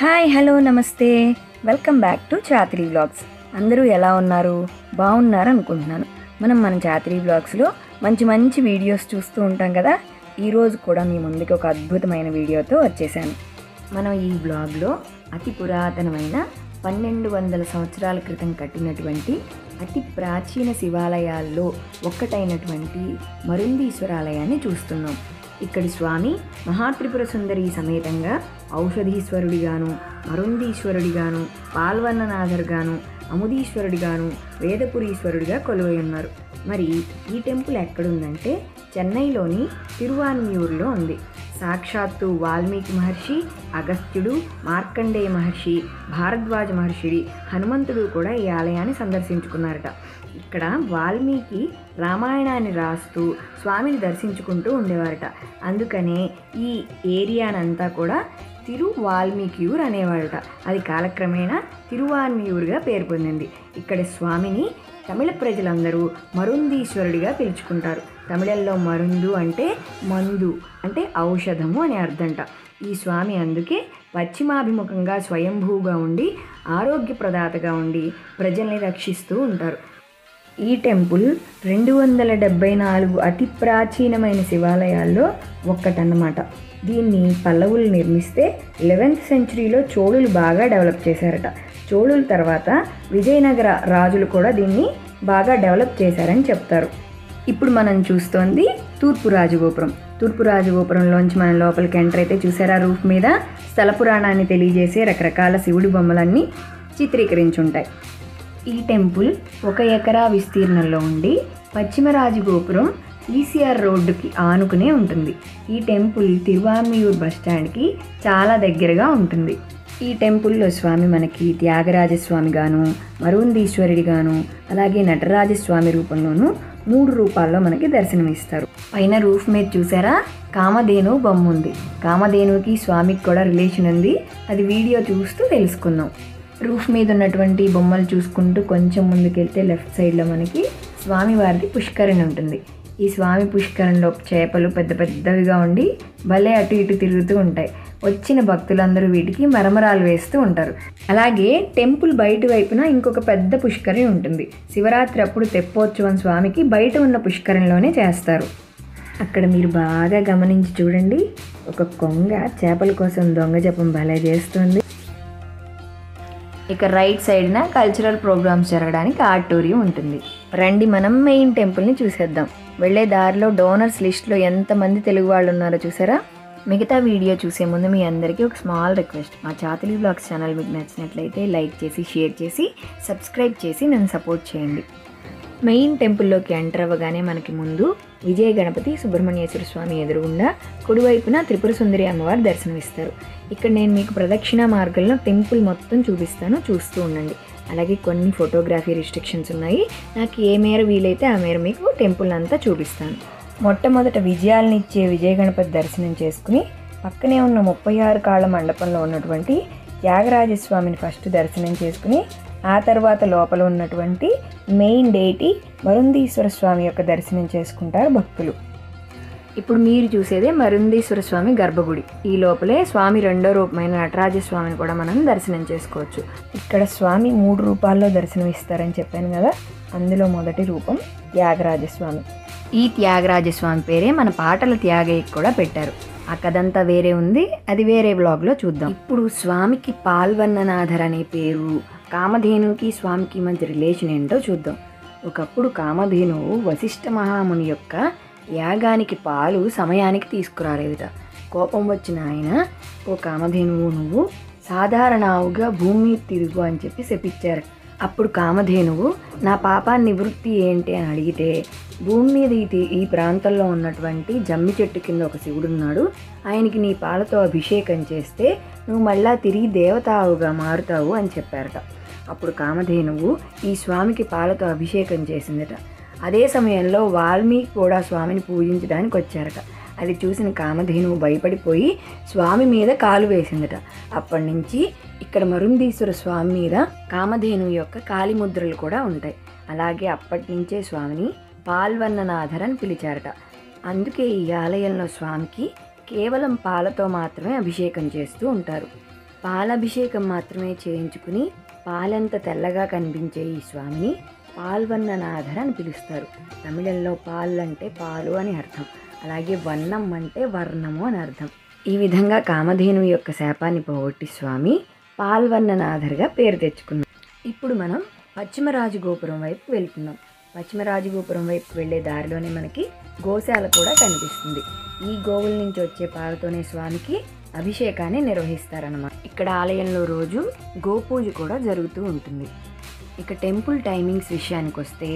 Hi hello నమస్తే welcome back to Chatri vlogs. అందరూ ఎలా ఉన్నారు? బాగున్నారు అనుకుంటున్నాను. మన చాత్రి వ్లాగ్స్లో మంచి మంచి వీడియోస్ చూస్తూ ఉంటాం కదా. ఈరోజు కూడా మీ ముందుకి ఒక అద్భుతమైన వీడియోతో వచ్చేసాను. మనం ఈ బ్లాగ్లో అతి పురాతనమైన 1200 సంవత్సరాల క్రితం కట్టినటువంటి అతి ప్రాచీన శివాలయాల్లో ఒక్కటైనటువంటి మరుందీశ్వరాలయాన్ని చూస్తున్నాం. ఇక్కడి స్వామి మహాత్రిపురసుందరి సమేతంగా ఔషధీశ్వరుడిగాను, మరుందీశ్వరుడిగాను, పాల్వన్ననాథరుగాను, అముదీశ్వరుడిగాను, వేదపురీశ్వరుడిగా కొలువై ఉన్నారు. మరి ఈ టెంపుల్ ఎక్కడుందంటే చెన్నైలోని తిరువాన్మూరులో ఉంది. సాక్షాత్తు వాల్మీకి మహర్షి, అగస్త్యుడు, మార్కండేయ మహర్షి, భారద్వాజ మహర్షి, హనుమంతుడు కూడా ఈ ఆలయాన్ని సందర్శించుకున్నారట. ఇక్కడ వాల్మీకి రామాయణాన్ని రాస్తూ స్వామిని దర్శించుకుంటూ ఉండేవారట. అందుకనే ఈ ఏరియానంతా కూడా తిరు వాల్మీకియూర్ అనేవారట. అది కాలక్రమేణా తిరువాన్మియూర్గా పేరు పొందింది. ఇక్కడ స్వామిని తమిళ ప్రజలందరూ మరుందీశ్వరుడిగా పిలుచుకుంటారు. తమిళంలో మరుందు అంటే మందు, అంటే ఔషధము అని అర్థంట. ఈ స్వామి అందుకే పశ్చిమాభిముఖంగా స్వయంభూగా ఉండి ఆరోగ్య ప్రదాతగా ఉండి ప్రజల్ని రక్షిస్తూ ఉంటారు. ఈ టెంపుల్ 274 అతి ప్రాచీనమైన శివాలయాల్లో ఒక్కటన్నమాట. దీన్ని పల్లవులు నిర్మిస్తే 11th సెంచరీలో చోళులు బాగా డెవలప్ చేశారట. చోళుల తర్వాత విజయనగర రాజులు కూడా దీన్ని బాగా డెవలప్ చేశారని చెప్తారు. ఇప్పుడు మనం చూస్తోంది తూర్పు రాజగోపురం. తూర్పు రాజగోపురంలోంచి మనం లోపలికి ఎంటర్ అయితే చూసారా, రూఫ్ మీద స్థల పురాణాన్ని తెలియజేసే రకరకాల శివుడి బొమ్మలన్నీ చిత్రీకరించుంటాయి. ఈ టెంపుల్ 1 ఎకరా విస్తీర్ణంలో ఉండి పశ్చిమ రాజగోపురం ఈసీఆర్ రోడ్డుకి ఆనుకునే ఉంటుంది. ఈ టెంపుల్ తిరువాన్మూర్ బస్టాండ్కి చాలా దగ్గరగా ఉంటుంది. ఈ టెంపుల్లో స్వామి మనకి త్యాగరాజ స్వామిగాను, మరుందీశ్వరుడిగాను, అలాగే నటరాజ స్వామి రూపంలోనూ 3 రూపాల్లో మనకి దర్శనమిస్తారు. పైన రూఫ్ మీద చూసారా కామధేను బొమ్మ ఉంది. కామధేనుకి స్వామికి కూడా రిలేషన్ ఉంది. అది వీడియో చూస్తూ తెలుసుకుందాం. రూఫ్ మీద ఉన్నటువంటి బొమ్మలు చూసుకుంటూ కొంచెం ముందుకెళ్తే లెఫ్ట్ సైడ్లో మనకి స్వామివారిది పుష్కరిణి ఉంటుంది. ఈ స్వామి పుష్కరిణిలో చేపలు పెద్ద పెద్దవిగా ఉండి భలే అటు ఇటు తిరుగుతూ ఉంటాయి. వచ్చిన భక్తులందరూ వీటికి మరమరాలు వేస్తూ ఉంటారు. అలాగే టెంపుల్ బయట వైపున ఇంకొక పెద్ద పుష్కరిణి ఉంటుంది. శివరాత్రి అప్పుడు తెప్పోత్సవం స్వామికి బయట ఉన్న పుష్కరిణిలోనే చేస్తారు. అక్కడ మీరు బాగా గమనించి చూడండి, ఒక కొంగ చేపల కోసం దొంగజపం భలే చేస్తుంది. ఇక రైట్ సైడ్న కల్చరల్ ప్రోగ్రామ్స్ జరగడానికి ఆడిటోరియం ఉంటుంది. రండి మనం మెయిన్ టెంపుల్ని చూసేద్దాం. వెళ్ళే దారిలో డోనర్స్ లిస్ట్లో ఎంతమంది తెలుగు వాళ్ళు ఉన్నారో చూసారా. మిగతా వీడియో చూసే ముందు మీ అందరికీ ఒక స్మాల్ రిక్వెస్ట్. మా చాతలి బ్లాగ్స్ ఛానల్ మీకు నచ్చినట్లయితే లైక్ చేసి, షేర్ చేసి, సబ్స్క్రైబ్ చేసి నన్ను సపోర్ట్ చేయండి. మెయిన్ టెంపుల్లోకి ఎంటర్ అవ్వగానే మనకి ముందు విజయ గణపతి, సుబ్రహ్మణ్యేశ్వర స్వామి ఎదురుగుండా కుడివైపున త్రిపురసుందరి అమ్మవారు దర్శనమిస్తారు. ఇక్కడ నేను మీకు ప్రదక్షిణ మార్గంలో టెంపుల్ మొత్తం చూపిస్తాను, చూస్తూ ఉండండి. అలాగే కొన్ని ఫోటోగ్రఫీ రిస్ట్రిక్షన్స్ ఉన్నాయి. నాకు ఏ మేర వీలైతే ఆ మేర మీకు టెంపుల్ అంతా చూపిస్తాను. మొట్టమొదట విజయాలను ఇచ్చే విజయ గణపతి దర్శనం చేసుకుని పక్కనే ఉన్న 36 కాళ్ళ మండపంలో ఉన్నటువంటి త్యాగరాజస్వామిని ఫస్ట్ దర్శనం చేసుకుని ఆ తర్వాత లోపల ఉన్నటువంటి మెయిన్ డేటి మరుందీశ్వర స్వామి యొక్క దర్శనం చేసుకుంటారు భక్తులు. ఇప్పుడు మీరు చూసేదే మరుందీశ్వర స్వామి గర్భగుడి. ఈ లోపలే స్వామి 2వ రూపమైన నటరాజస్వామిని కూడా మనం దర్శనం చేసుకోవచ్చు. ఇక్కడ స్వామి 3 రూపాల్లో దర్శనం ఇస్తారని చెప్పాను కదా, అందులో మొదటి రూపం త్యాగరాజస్వామి. ఈ త్యాగరాజస్వామి పేరే మన పాటల త్యాగయ్యకి కూడా పెట్టారు. ఆ కథంతా వేరే ఉంది, అది వేరే బ్లాగ్లో చూద్దాం. ఇప్పుడు స్వామికి పాల్వన్ననాథర్ అనే పేరు, కామధేనుకి స్వామికి మధ్య రిలేషన్ ఏంటో చూద్దాం. ఒకప్పుడు కామధేనువు వశిష్ఠ మహాముని యొక్క యాగానికి పాలు సమయానికి తీసుకురాలేదుట. కోపం వచ్చిన ఆయన, ఓ కామధేనువు, నువ్వు సాధారణ ఆవుగా భూమి తిరుగు అని చెప్పి శపించారు. అప్పుడు కామధేనువు నా పాపాన్ని నివృత్తి ఏంటి అని అడిగితే, భూమి మీద ఈ ప్రాంతంలో ఉన్నటువంటి జమ్మి చెట్టు కింద ఒక శివుడున్నాడు, ఆయనకి నీ పాలతో అభిషేకం చేస్తే నువ్వు మళ్ళా తిరిగి దేవతావుగా మారుతావు అని చెప్పారట. అప్పుడు కామధేనువు ఈ స్వామికి పాలతో అభిషేకం చేసిందట. అదే సమయంలో వాల్మీకి కూడా స్వామిని పూజించడానికి వచ్చారట. అది చూసిన కామధేనువు భయపడిపోయి స్వామి మీద కాలు వేసిందట. అప్పటి నుంచి ఇక్కడ మరుందీశ్వర స్వామి మీద కామధేనువు యొక్క కాలిముద్రలు కూడా ఉంటాయి. అలాగే అప్పటి నుంచే స్వామిని పాల్వన్ననాథర్ అని పిలిచారట. అందుకే ఈ ఆలయంలో స్వామికి కేవలం పాలతో మాత్రమే అభిషేకం చేస్తూ ఉంటారు. పాలాభిషేకం మాత్రమే చేయించుకుని పాలంత తెల్లగా కనిపించే ఈ స్వామిని పాల్వన్ననాథర్ అని పిలుస్తారు. తమిళంలో పాల్ అంటే పాలు అని అర్థం, అలాగే వన్నం అంటే వర్ణము అని అర్థం. ఈ విధంగా కామధేను యొక్క శాపాన్ని పోగొట్టి స్వామి పాల్వన్ననాథర్గా పేరు తెచ్చుకున్నాం. ఇప్పుడు మనం పశ్చిమరాజగోపురం వైపు వెళ్తున్నాం. పశ్చిమరాజగోపురం వైపు వెళ్ళే దారిలోనే మనకి గోశాల కూడా కనిపిస్తుంది. ఈ గోవుల నుంచి వచ్చే పాలతోనే స్వామికి అభిషేకాన్ని నిర్వహిస్తారన్నమాట. ఇక్కడ ఆలయంలో రోజు గోపూజ కూడా జరుగుతూ ఉంటుంది. ఇక టెంపుల్ టైమింగ్స్ విషయానికి వస్తే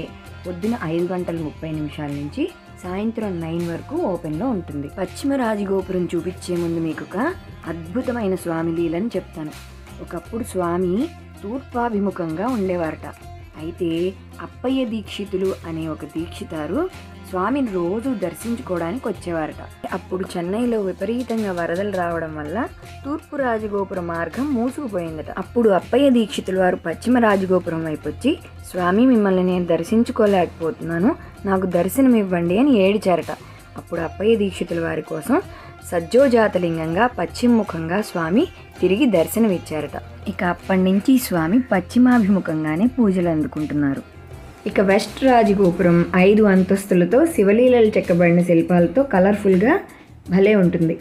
పొద్దున 5:30 నుంచి సాయంత్రం 9 వరకు ఓపెన్లో ఉంటుంది. పశ్చిమరాజగోపురం చూపించే ముందు మీకు ఒక అద్భుతమైన స్వామి లీలని చెప్తాను. ఒకప్పుడు స్వామి తూర్పాభిముఖంగా ఉండేవారట. అయితే అప్పయ్య దీక్షితులు అనే ఒక దీక్షితారు స్వామిని రోజు దర్శించుకోవడానికి వచ్చేవారట. అప్పుడు చెన్నైలో విపరీతంగా వరదలు రావడం వల్ల తూర్పు రాజగోపుర మార్గం మూసుకుపోయిందట. అప్పుడు అప్పయ్య దీక్షితుల వారు పశ్చిమ రాజగోపురం వైపు వచ్చి, స్వామి మిమ్మల్ని నేను దర్శించుకోలేకపోతున్నాను, నాకు దర్శనం ఇవ్వండి అని ఏడిచారట. అప్పుడు అప్పయ్య దీక్షితుల వారి కోసం సజ్జోజాతలింగంగా పశ్చిమముఖంగా స్వామి తిరిగి దర్శనమిచ్చారట. ఇక అప్పటి నుంచి స్వామి పశ్చిమాభిముఖంగానే పూజలు అందుకుంటున్నారు. ఇక వెస్ట్ రాజగోపురం 5 అంతస్తులతో శివలీలలు చెక్కబడిన శిల్పాలతో కలర్ఫుల్గా భలే ఉంటుంది.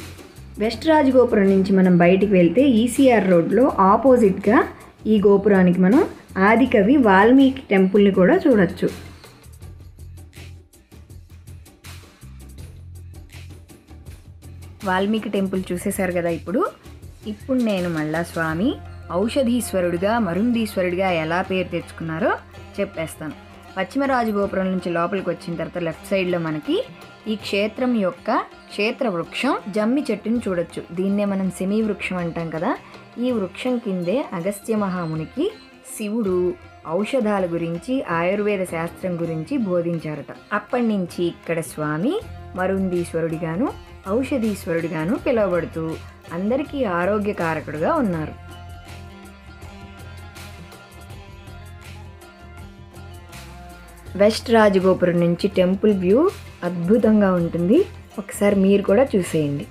వెస్ట్ రాజగోపురం నుంచి మనం బయటికి వెళ్తే ఈసీఆర్ రోడ్లో ఆపోజిట్గా ఈ గోపురానికి మనం ఆదికవి వాల్మీకి టెంపుల్ని కూడా చూడొచ్చు. వాల్మీకి టెంపుల్ చూసేశారు కదా. ఇప్పుడు నేను మళ్ళా స్వామి ఔషధీశ్వరుడిగా మరుంధీశ్వరుడిగా ఎలా పేరు తెచ్చుకున్నారో చెప్పేస్తాను. పశ్చిమ రాజగోపురం నుంచి లోపలికి వచ్చిన తర్వాత లెఫ్ట్ సైడ్లో మనకి ఈ క్షేత్రం యొక్క క్షేత్ర వృక్షం జమ్మి చెట్టుని చూడొచ్చు. దీన్నే మనం శమీ వృక్షం అంటాం కదా. ఈ వృక్షం కిందే అగస్త్య మహామునికి శివుడు ఔషధాల గురించి ఆయుర్వేద శాస్త్రం గురించి బోధించారట. అప్పటి నుంచి ఇక్కడ స్వామి మరుంధీశ్వరుడిగాను ఔషధీశ్వరుడిగాను పిలువబడుతూ అందరికీ ఆరోగ్యకారకుడుగా ఉన్నారు. వెస్ట్ రాజగోపురం నుంచి టెంపుల్ వ్యూ అద్భుతంగా ఉంటుంది. ఒకసారి మీరు కూడా చూసేయండి.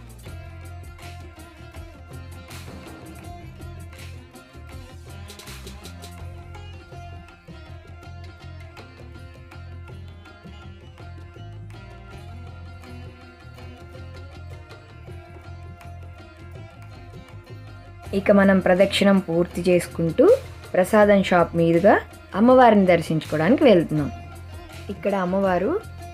ఇక మనం ప్రదక్షిణం పూర్తి చేసుకుంటూ ప్రసాదం షాప్ మీదుగా అమ్మవారిని దర్శించుకోవడానికి వెళ్తున్నాం. ఇక్కడ అమ్మవారు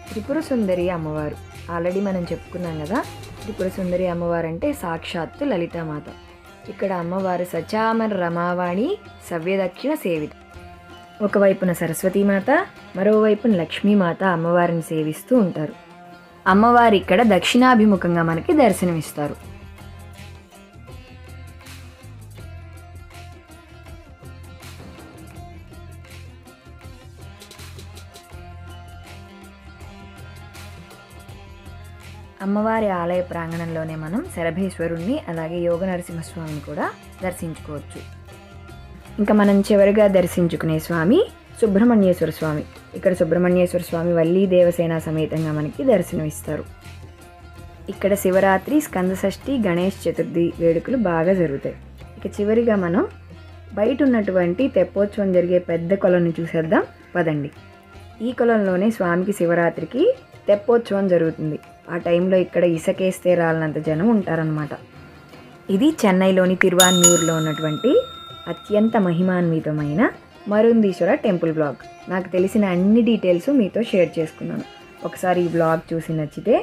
త్రిపురసుందరి అమ్మవారు. ఆల్రెడీ మనం చెప్పుకున్నాం కదా, త్రిపురసుందరి అమ్మవారు అంటే సాక్షాత్తు లలితామాత. ఇక్కడ అమ్మవారు సచామర రమావాణి సవ్యదక్షిణ సేవిత. ఒకవైపున సరస్వతీమాత, మరోవైపున లక్ష్మీమాత అమ్మవారిని సేవిస్తూ ఉంటారు. అమ్మవారు ఇక్కడ దక్షిణాభిముఖంగా మనకి దర్శనమిస్తారు. అమ్మవారి ఆలయ ప్రాంగణంలోనే మనం శరభేశ్వరుణ్ణి అలాగే యోగ నరసింహస్వామిని కూడా దర్శించుకోవచ్చు. ఇంకా మనం చివరిగా దర్శించుకునే స్వామి సుబ్రహ్మణ్యేశ్వర స్వామి. ఇక్కడ సుబ్రహ్మణ్యేశ్వర స్వామి వల్లి దేవసేన సమేతంగా మనకి దర్శనమిస్తారు. ఇక్కడ శివరాత్రి, స్కందషష్ఠి, గణేష్ చతుర్థి వేడుకలు బాగా జరుగుతాయి. ఇక చివరిగా మనం బయట ఉన్నటువంటి తెప్పోత్సవం జరిగే పెద్ద కొలను చూసేద్దాం, పదండి. ఈ కొలంలోనే స్వామికి శివరాత్రికి తెప్పోత్సవం జరుగుతుంది. ఆ టైంలో ఇక్కడ ఇసుకేస్తే రాలినంత జనం ఉంటారనమాట. ఇది చెన్నైలోని తిరువాన్మూరులో ఉన్నటువంటి అత్యంత మహిమాన్వితమైన మరుంధీశ్వర టెంపుల్ బ్లాగ్. నాకు తెలిసిన అన్ని డీటెయిల్స్ మీతో షేర్ చేసుకున్నాను. ఒకసారి ఈ బ్లాగ్ చూసి నచ్చితే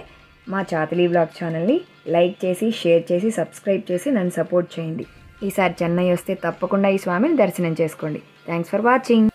మా చాతలీ బ్లాగ్ ఛానల్ని లైక్ చేసి, షేర్ చేసి, సబ్స్క్రైబ్ చేసి నన్ను సపోర్ట్ చేయండి. ఈసారి చెన్నై వస్తే తప్పకుండా ఈ స్వామిని దర్శనం చేసుకోండి. Thanks for watching.